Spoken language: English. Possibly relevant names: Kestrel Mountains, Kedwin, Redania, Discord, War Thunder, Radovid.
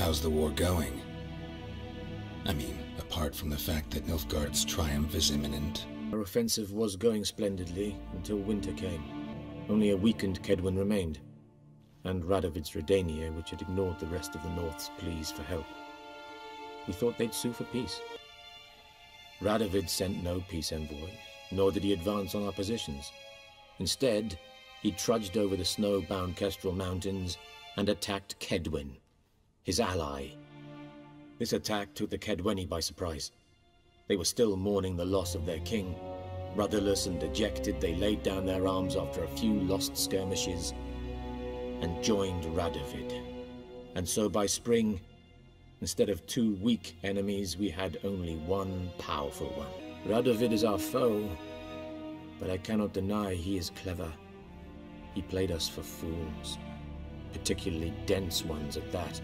How's the war going? I mean, apart from the fact that Nilfgaard's triumph is imminent. Our offensive was going splendidly until winter came. Only a weakened Kedwin remained, and Radovid's Redania, which had ignored the rest of the North's pleas for help. We thought they'd sue for peace. Radovid sent no peace envoy, nor did he advance on our positions. Instead, he trudged over the snow-bound Kestrel Mountains and attacked Kedwin, his ally. This attack took the Kedweni by surprise. They were still mourning the loss of their king. Rudderless and dejected, they laid down their arms after a few lost skirmishes and joined Radovid. And so by spring, instead of two weak enemies, we had only one powerful one. Radovid is our foe, but I cannot deny he is clever. He played us for fools, particularly dense ones at that.